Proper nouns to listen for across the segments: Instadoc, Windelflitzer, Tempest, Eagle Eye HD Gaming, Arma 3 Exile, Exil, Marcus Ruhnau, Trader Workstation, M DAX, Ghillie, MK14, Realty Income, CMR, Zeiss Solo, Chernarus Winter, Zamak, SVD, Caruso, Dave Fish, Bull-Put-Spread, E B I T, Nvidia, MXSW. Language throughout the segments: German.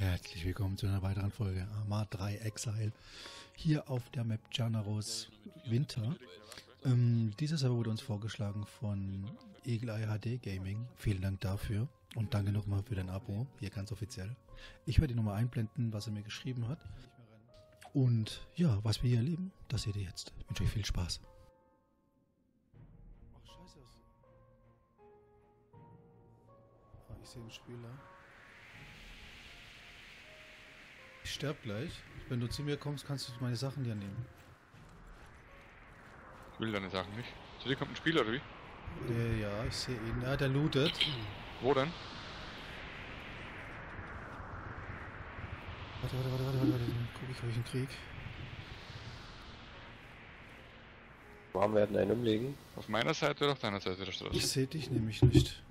Herzlich willkommen zu einer weiteren Folge Arma 3 Exile hier auf der Map Chernarus Winter. Dieses aber wurde uns vorgeschlagen von Eagle Eye HD Gaming. Vielen Dank dafür und danke nochmal für dein Abo, hier ganz offiziell. Ich werde dir nochmal einblenden, was er mir geschrieben hat. Und ja, was wir hier erleben, das seht ihr jetzt. Ich wünsche euch viel Spaß. Ach, scheiße. Oh, ich sehe einen Spieler. Ich sterb gleich. Wenn du zu mir kommst, kannst du meine Sachen ja nehmen. Ich will deine Sachen nicht. Zu dir kommt ein Spieler, oder wie? Ja, ich sehe ihn. Ja, der lootet. Wo denn? Warte. Dann guck ich, ob ich ihn krieg. Warum werden einen umlegen? Auf meiner Seite oder auf deiner Seite der Straße? Ich sehe dich nämlich nicht.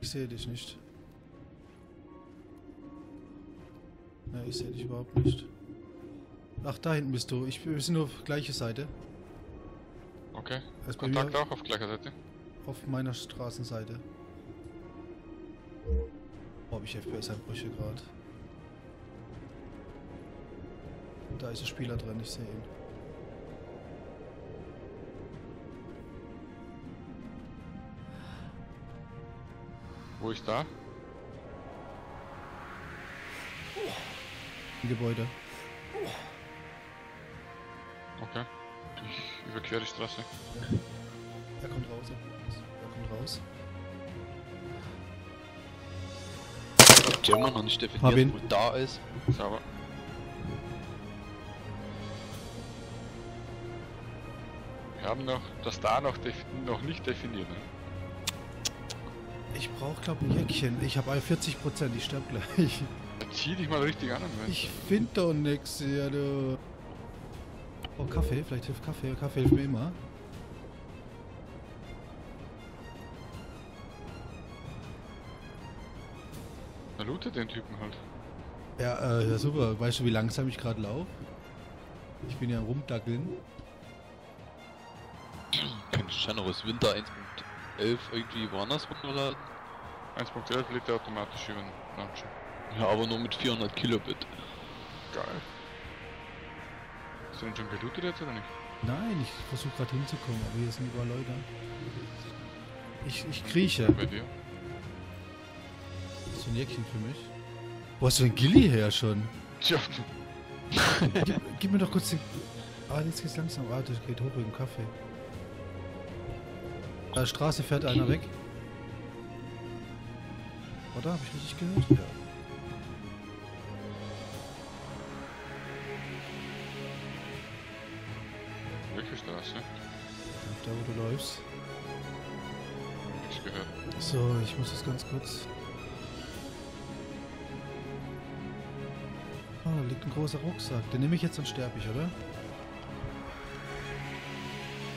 Ich sehe dich nicht. Ja, ich sehe dich überhaupt nicht. Ach, da hinten bist du. Wir sind nur auf gleicher Seite. Okay. Also Kontakt auch auf gleicher Seite? Auf meiner Straßenseite. Oh, hab ich FPS-Einbrüche gerade. Da ist ein Spieler drin, ich sehe ihn. Wo ist da? Gebäude. Okay. Ich überquere die Straße. Ja. Er kommt raus. Ich hab immer noch nicht definiert, wo da ist. Sauber. Wir haben noch das da noch nicht definiert. Ich brauche, glaube ich, ein Jäckchen. Ich habe alle 40%, ich sterbe gleich. Zieh dich mal richtig an, Mensch. Ich finde doch nix hier, du. Oh, Kaffee, vielleicht hilft Kaffee. Kaffee hilft mir immer. Na, lootet den Typen halt. Ja, ja super. Weißt du, wie langsam ich gerade laufe? Ich bin ja am Rumdackeln. Chernarus Winter 1.11 irgendwie woanders runterladen. 1.11 lädt er automatisch über den Launcher. Ja, aber nur mit 400 Kilobit. Geil. Hast du denn schon gelootet jetzt oder nicht? Nein, ich versuche gerade hinzukommen, aber hier sind überall Leute. Ich krieche. Bei dir? Hast du ein Jäckchen für mich? Wo hast du denn Ghillie her schon? Tja. Gib mir doch kurz den... Ah, jetzt geht's langsam. Ah, das geht hoch mit dem Kaffee. An der Straße fährt einer weg. Oder? Hab ich richtig gehört? Ja. Straße. Da wo du läufst. Ich gehört. So, ich muss das ganz kurz. Oh, da liegt ein großer Rucksack. Den nehme ich jetzt und sterbe ich, oder?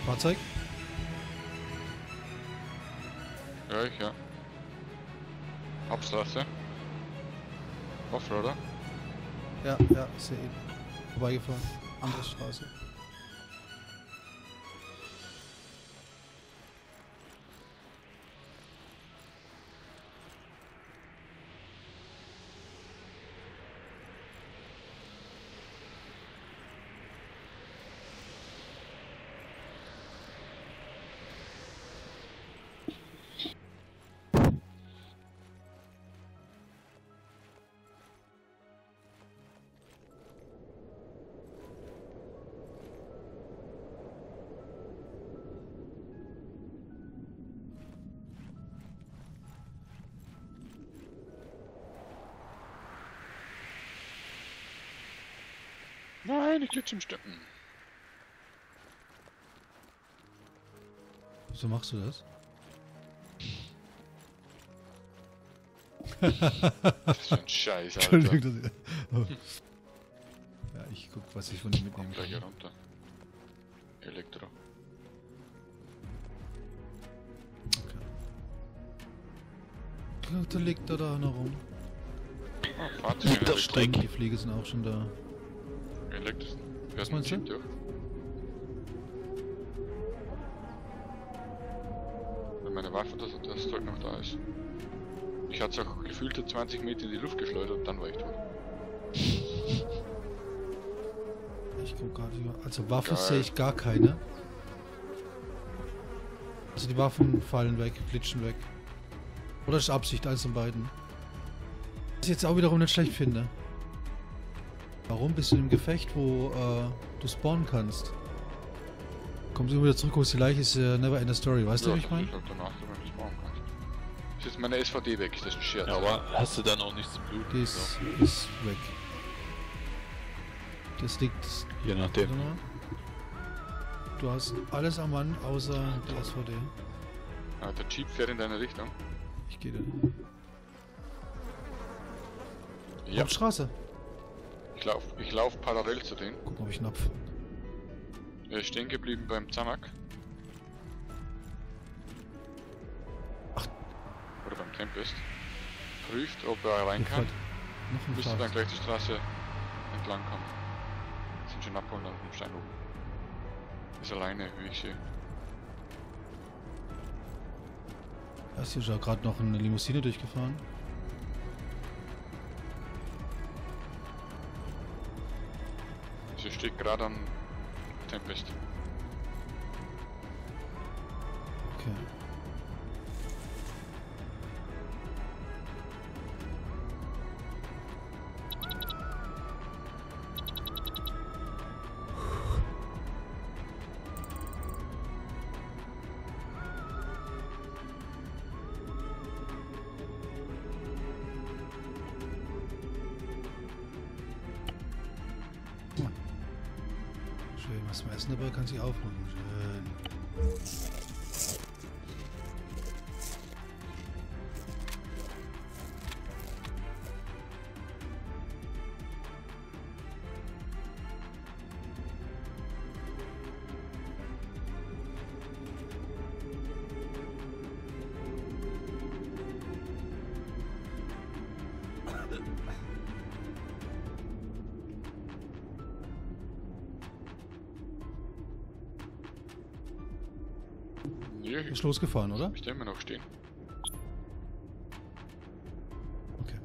Fahrzeug? Ja, ich ja. Hauptstraße. Offroader? Ja, ich sehe ihn. Vorbeigefahren. Andere Straße. Nein, ich glitsch im Steppen. Wieso machst du das? Das ist ein Scheiß, Alter. Entschuldigung, oh. Ja, ich guck, was ich von ihm mitnehmen kann. Gleich runter. Elektro. Okay. Da liegt er da noch rum. Oh, Fahrzeug. Das stinkt. Die Fliege sind auch schon da. Elektrischen. Hörst du mal einen durch? Wenn meine Waffe das noch da ist. Ich hatte es auch gefühlte 20 Meter in die Luft geschleudert und dann war ich tot. Ich guck gerade, also Waffen sehe ich gar keine. Also die Waffen fallen weg, glitschen weg. Oder ist Absicht, eins von beiden. Was ich jetzt auch wiederum nicht schlecht finde. Warum bist du im Gefecht, wo du spawnen kannst? Kommst du immer wieder zurück, wo es die Leiche ist, never end a story, weißt ja, du, was ich meine? Ich glaube, danach, wenn du spawnen kannst. Ist jetzt meine SVD weg, das ist ein Scherz. Ja, aber hast du dann auch nichts zu bluten? Die ist, so. Ist weg. Das liegt... Je nachdem. Du hast alles am Mann, außer die SVD. Ah, der Jeep fährt in deine Richtung. Ich gehe da. Ja. Hauptstraße. Ich lauf parallel zu denen. Guck mal, ob ich ihn abfange. Er ist stehen geblieben beim Zamak. Ach. Oder beim Tempest. Prüft, ob er rein kann. Müsste dann gleich die Straße entlang kommen. Sind schon abgeholt auf dem Stein oben. Ist alleine, wie ich sehe. Da ist ja gerade noch eine Limousine durchgefahren. Sie steht gerade am Tempest. Okay. Was man essen dabei kann sich aufholen. Schön. Ist losgefahren, oder? Ich denke, wir noch stehen. Okay.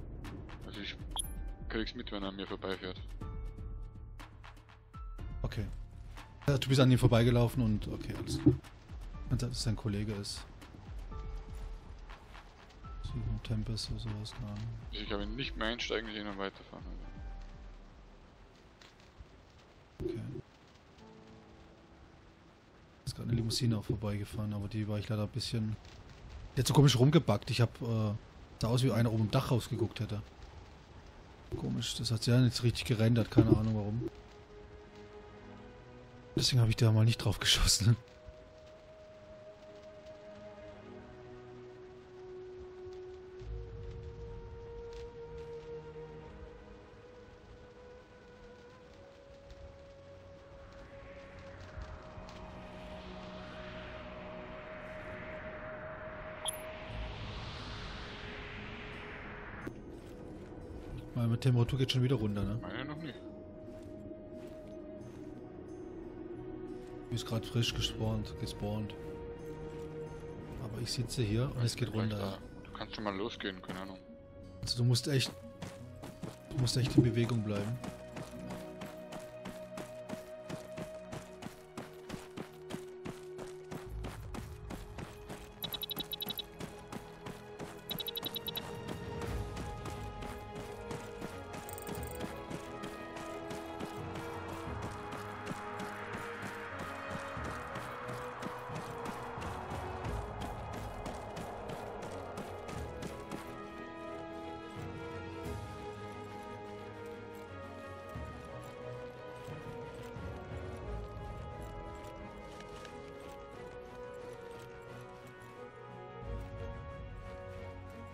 Also ich krieg's mit, wenn er an mir vorbeifährt. Okay. Du bist an ihm vorbeigelaufen und okay, alles klar. Man sagt, dass sein Kollege ist. So, Tempest oder sowas. Also ich habe ihn nicht mehr einsteigen sehen und weiterfahren. Also. Okay. Ist gerade eine Limousine auch vorbeigefahren, aber die war ich leider ein bisschen... Die hat so komisch rumgebackt. Ich habe sah aus wie einer oben im Dach rausgeguckt hätte. Komisch, das hat sie ja nicht richtig gerendert, keine Ahnung warum. Deswegen habe ich da mal nicht drauf geschossen. Meine Temperatur geht schon wieder runter, ne? Meine noch nicht. Die ist gerade frisch gespawnt. Aber ich sitze hier und es geht runter. Da. Du kannst schon mal losgehen, keine Ahnung. Also du musst echt in Bewegung bleiben.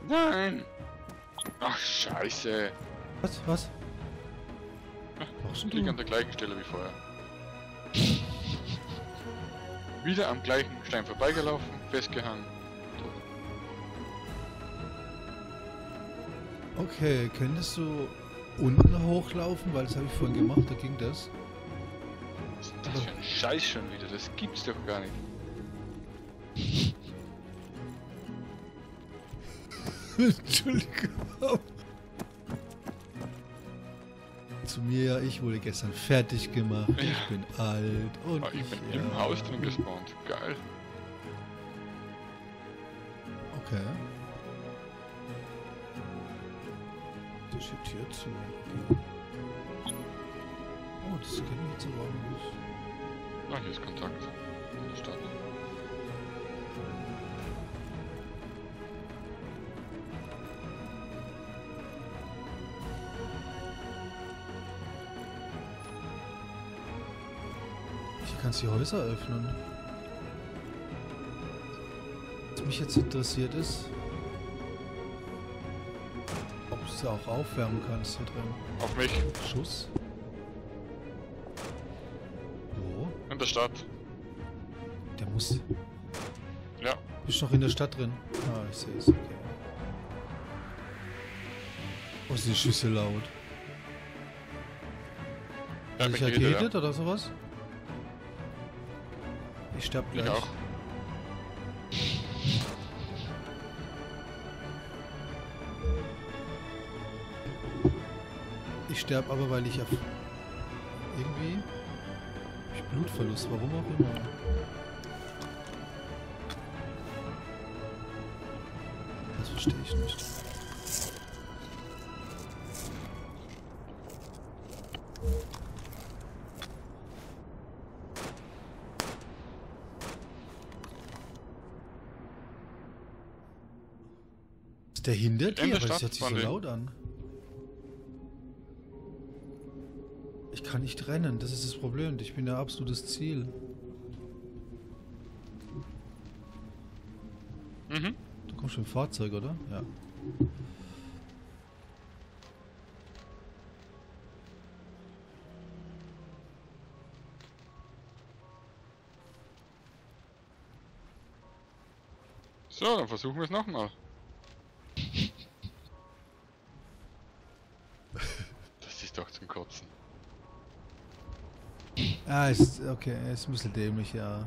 Nein! Ach, scheiße! Was? Ich lieg an der gleichen Stelle wie vorher. Wieder am gleichen Stein vorbeigelaufen, festgehangen. Okay, könntest du unten hochlaufen? Weil das habe ich vorhin gemacht, da ging das. Was ist denn das für ein Scheiß schon wieder? Das gibt's doch gar nicht. Entschuldigung. Zu mir, ja, ich wurde gestern fertig gemacht. Ja. Ich bin alt und. Oh, ich bin ja im Haus drin gespawnt. Geil. Okay. Das schiebt hier zu. Oh, das geht nicht so lang. Ah, hier ist Kontakt. In der Stadt. Kannst die Häuser öffnen. Was mich jetzt interessiert ist, ob du sie auch aufwärmen kannst hier drin. Auf mich. Schuss. Wo? In der Stadt. Der muss. Ja. Bist noch in der Stadt drin? Ah, ich sehe es. Okay. Oh, sind die Schüsse laut. Ja, hat sich erkältet ja oder sowas? Ich sterb gleich. Ich auch. Ich sterb aber, weil ich irgendwie ich Blutverlust, warum auch immer. Das verstehe ich nicht. Der hindert hier, aber es hört sich so laut an. Ich kann nicht rennen, das ist das Problem. Ich bin ja absolutes Ziel. Mhm. Du kommst schon im Fahrzeug, oder? Ja. So, dann versuchen wir es nochmal. Ah, ist okay, ist ein bisschen dämlich, ja.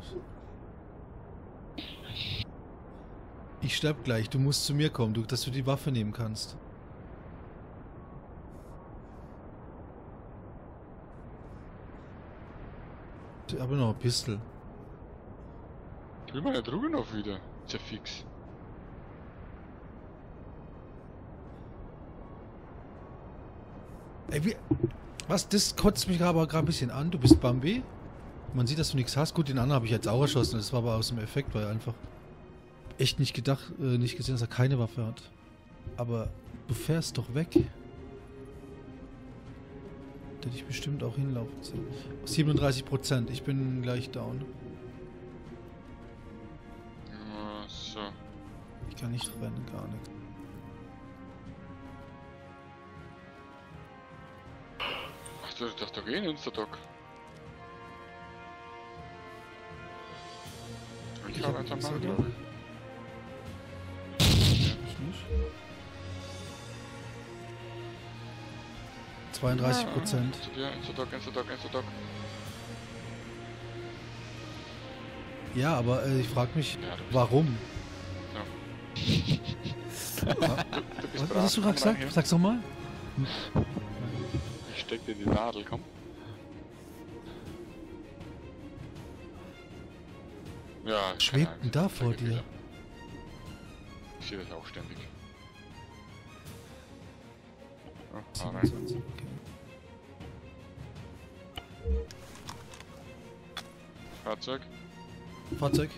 Ich sterb gleich, du musst zu mir kommen, dass du die Waffe nehmen kannst. Ich habe noch eine Pistole. Ich will meine Drogen noch wieder. Ist ja fix. Ey, wie. Was? Das kotzt mich aber gerade ein bisschen an. Du bist Bambi. Man sieht, dass du nichts hast. Gut, den anderen habe ich jetzt auch erschossen. Das war aber aus dem Effekt, weil er einfach echt nicht gedacht, nicht gesehen, dass er keine Waffe hat. Aber du fährst doch weg. Da hätte ich bestimmt auch hinlaufen sehen. 37%. Ich bin gleich down. So. Ich kann nicht rennen, gar nicht. Ich dachte, gehen Instadoc. Ich habe einfach mal, glaube ich. Ich nicht. 32%. Ja, Instadoc. Ja, aber ich frage mich, ja, warum? Ja. Was hast du gerade gesagt? Sag's doch mal. Steck dir die Nadel, komm. Ja, schwebt denn da vor dir? Wieder. Ich sehe das auch ständig. Oh, ah, nein. Okay. Fahrzeug.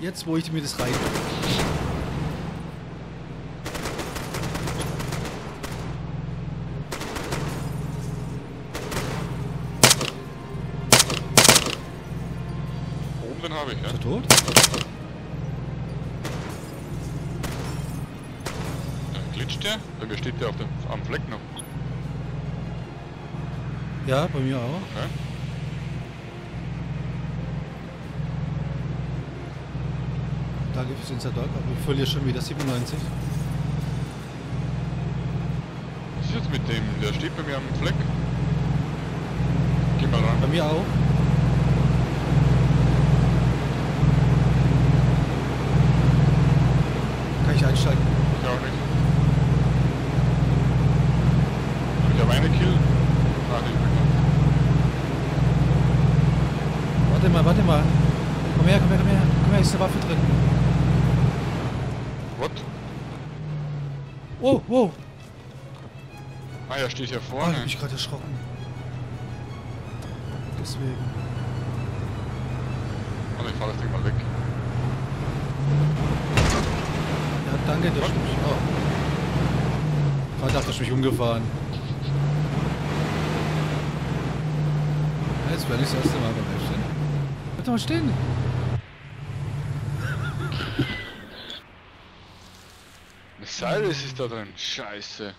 Jetzt, wo ich mir das rein. Ich, ja. Ist er tot? Ja, glitscht der? Bei mir steht der auf dem, am Fleck noch. Ja, bei mir auch. Okay. Da gibt es Instadog, aber ich verliere schon wieder 97. Was ist jetzt mit dem? Der steht bei mir am Fleck. Geh mal ran. Bei mir auch. Einsteigen. warte mal. Komm her. Komm her, ist eine Waffe drin. What? Oh, wow. Ah, ja, steht hier vorne. Oh, ich hab mich gerade erschrocken. Deswegen. Also ich fahr das Ding mal weg. Ja, danke, der stimmt. Oh. Ich dachte, ich mich umgefahren. Ja, jetzt wäre nicht das erste Mal beim Stehen. Warte mal stehen! Eine Seil ist da drin. Scheiße.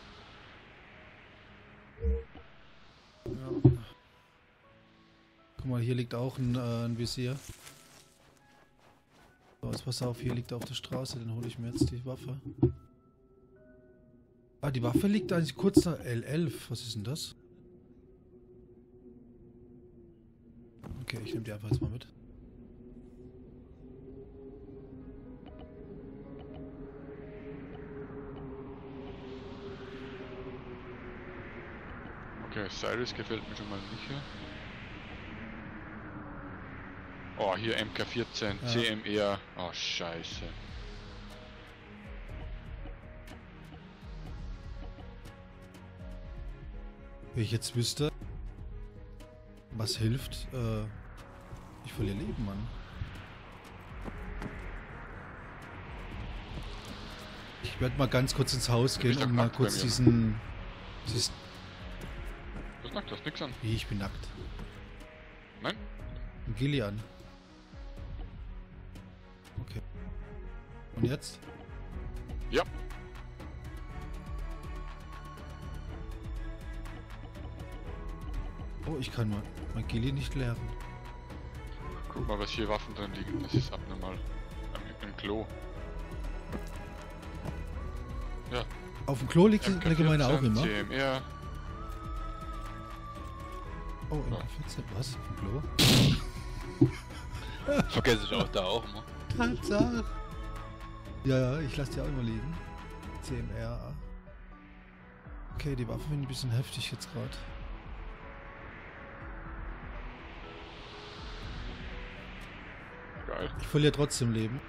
Ja. Guck mal, hier liegt auch ein Visier. So, jetzt pass auf, hier liegt auf der Straße, dann hole ich mir jetzt die Waffe. Ah, die Waffe liegt eigentlich kurz nach L11. Was ist denn das? Okay, ich nehme die einfach jetzt mal mit. Okay, Cyrus gefällt mir schon mal nicht hier. Oh, hier MK14, ja. CMR. Oh, scheiße. Wenn ich jetzt wüsste, was hilft, ich verliere Leben, Mann. Ich werde mal ganz kurz ins Haus gehen und mal kurz diesen... Du bist nackt, du hast nix an. Wie, ich bin nackt? Nein. Ein Ghillie an. Okay. Und jetzt? Ja. Oh, ich kann mein Ghillie nicht leeren. Guck mal, was hier Waffen drin liegen. Das ist abnormal. Im Klo. Ja. Auf dem Klo liegt allgemein auch immer. CMR. Oh, MK14. Was? Auf dem Klo? Vergesse ich auch da auch immer. Tatsache. Ja, ich lasse die auch immer liegen. CMR. Okay, die Waffen sind ein bisschen heftig jetzt gerade. Ich verliere trotzdem Leben.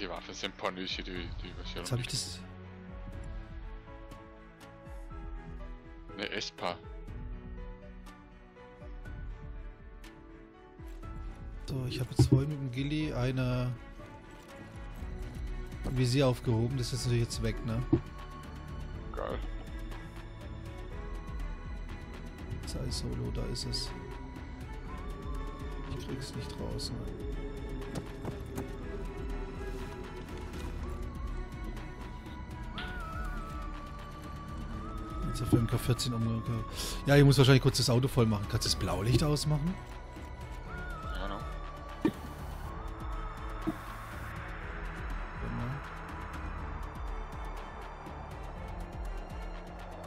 Die Waffen sind Pornösche, die was hier. Jetzt hab ich das. Ne, Espa. So, ich habe jetzt vorhin mit dem Ghillie eine Visier aufgehoben. Das ist natürlich jetzt weg, ne? Geil. Zeiss Solo, da ist es. Ich krieg's nicht raus. Ne? Jetzt auf MK14 umgegangen. Ja, ich muss wahrscheinlich kurz das Auto voll machen. Kannst du das Blaulicht ausmachen? Ja, no.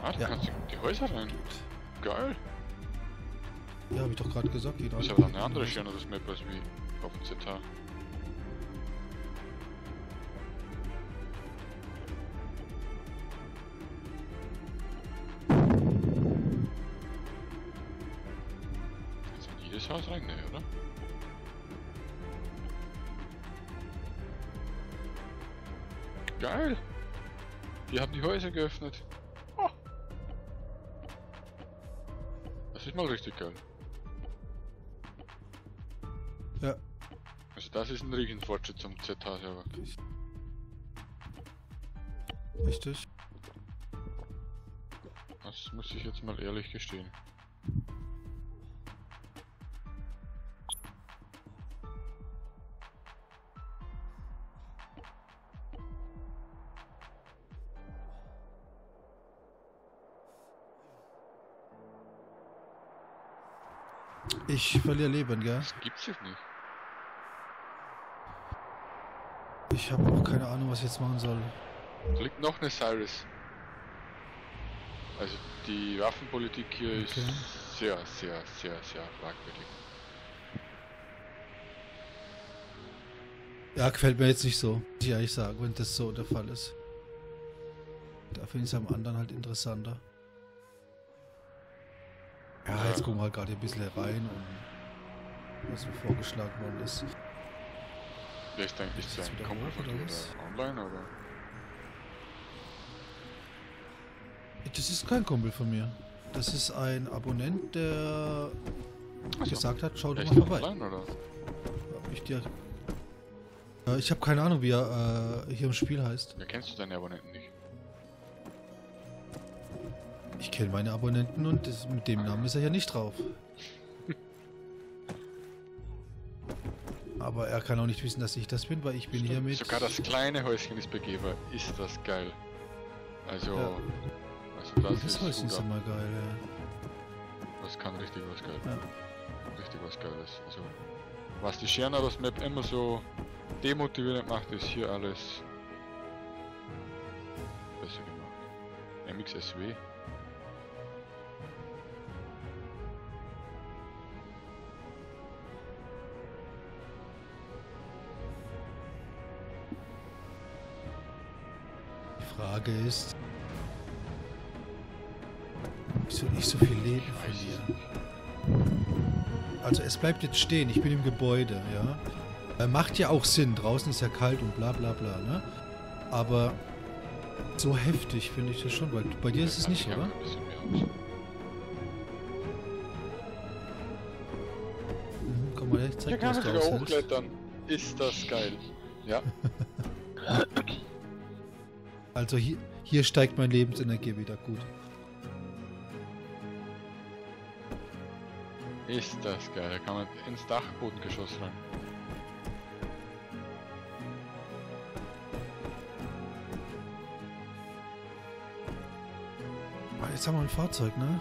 Ah, du kannst die Häuser rein. Geil. Ja, hab ich doch gerade gesagt. Jeder ist aber noch eine andere schönere Map als wie auf dem ZH. Jetzt in jedes Haus rein, ne, oder? Geil! Die haben die Häuser geöffnet. Oh. Das ist mal richtig geil. Ja. Also das ist ein Riesenfortschritt zum ZH-Server. Richtig. Das muss ich jetzt mal ehrlich gestehen. Ich verliere Leben, gell? Das gibt's jetzt nicht. Ich habe auch keine Ahnung, was ich jetzt machen soll. Da liegt noch eine Cyrus. Also die Waffenpolitik hier ist sehr fragwürdig. Ja, gefällt mir jetzt nicht so. Muss ich ehrlich sagen, wenn das so der Fall ist. Da finde ich es am anderen halt interessanter. Ja, jetzt gucken wir halt gerade ein bisschen rein, und was mir vorgeschlagen worden ist. Ja, ich denke, ich sage, komm einfach wieder online, oder? Das ist kein Kumpel von mir. Das ist ein Abonnent, der gesagt hat, schau doch mal vorbei. Online, oder? Ich habe keine Ahnung, wie er hier im Spiel heißt. Ja, kennst du deine Abonnenten nicht? Ich kenne meine Abonnenten, und das, mit dem Namen ist er ja nicht drauf. Aber er kann auch nicht wissen, dass ich das bin, weil ich bin hier mit... Sogar das kleine Häuschen ist begehbar. Ist das geil. Also... Ja. Also das Häuschen ist immer geil, ja. Das kann richtig was geil. Ja. Richtig was Geiles. Also, was die Chernarus Map immer so demotivierend macht, ist hier alles... besser gemacht. MXSW. Frage ist, wieso nicht so viel Leben verlieren? Also es bleibt jetzt stehen, ich bin im Gebäude, ja. Macht ja auch Sinn, draußen ist ja kalt und bla bla bla, ne? Aber so heftig finde ich das schon, weil bei dir ist es nicht, oder? Komm mal her, ich zeig dir, was du aushältst. Hier kann ich sogar hochklettern, ist das geil, ja. Also hier steigt meine Lebensenergie wieder gut. Ist das geil, da kann man ins Dachbodengeschoss rein. Ah, jetzt haben wir ein Fahrzeug, ne?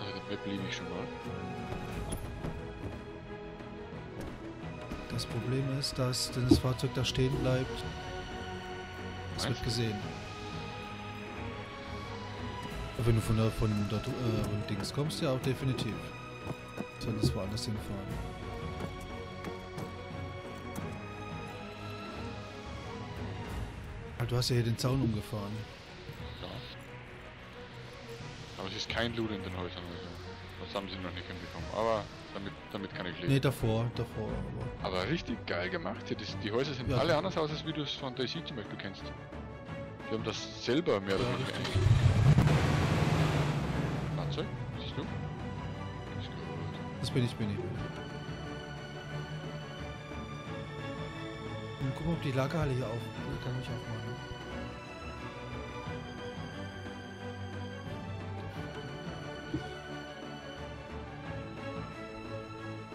Also dabei blieb ich schon mal. Das Problem ist, dass wenn das Fahrzeug da stehen bleibt, es wird gesehen. Wenn du von Dings kommst, ja, auch definitiv. Sonst woanders hinfahren. Du hast ja hier den Zaun umgefahren. Ja. Aber es ist kein Loot in den Häusern. Das haben sie noch nicht hinbekommen. Aber damit kann ich leben. Ne, davor. Aber richtig geil gemacht. Die Häuser sind ja alle anders aus, als wie du es von Day City zum Beispiel kennst. Die haben das selber mehr oder weniger eingeführt. Fahrzeug? Siehst du? Das bin ich. Und guck mal, ob die Lagerhalle hier kann ich aufmachen.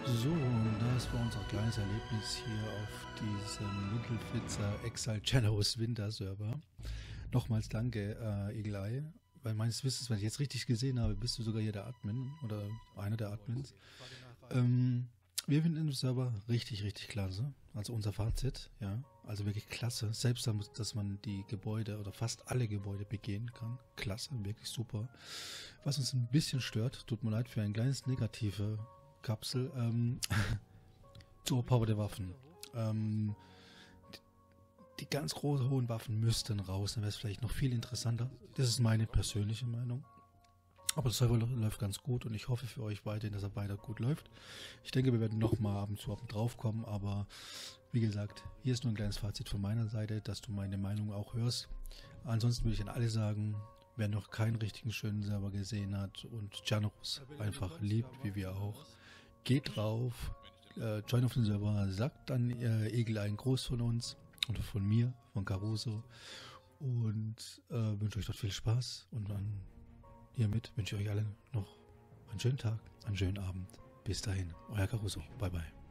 So, und das war unser kleines Erlebnis hier auf diesem Windelflitzer Exile Chernarus Winter Server. Nochmals danke, Eagle Eye, weil meines Wissens, wenn ich jetzt richtig gesehen habe, bist du sogar hier der Admin oder einer der Admins. Wir finden den Server richtig, richtig klasse. Also unser Fazit, ja. Also wirklich klasse. Selbst, dass man die Gebäude oder fast alle Gebäude begehen kann. Klasse, wirklich super. Was uns ein bisschen stört, tut mir leid für ein kleines negative Kapsel, zur Power der Waffen. Die ganz großen, hohen Waffen müssten raus, dann wäre es vielleicht noch viel interessanter. Das ist meine persönliche Meinung. Aber das Server läuft ganz gut, und ich hoffe für euch weiterhin, dass er weiter gut läuft. Ich denke, wir werden nochmal ab und zu drauf kommen, aber wie gesagt, hier ist nur ein kleines Fazit von meiner Seite, dass du meine Meinung auch hörst. Ansonsten würde ich an alle sagen, wer noch keinen richtigen schönen Server gesehen hat und Chernarus einfach liebt, wie wir auch, geht drauf, join auf den Server, sagt dann Eagle einen Gruß von uns oder von mir, von Caruso, und wünsche euch dort viel Spaß, und dann hiermit wünsche ich euch allen noch einen schönen Tag, einen schönen Abend. Bis dahin, euer Caruso. Bye bye.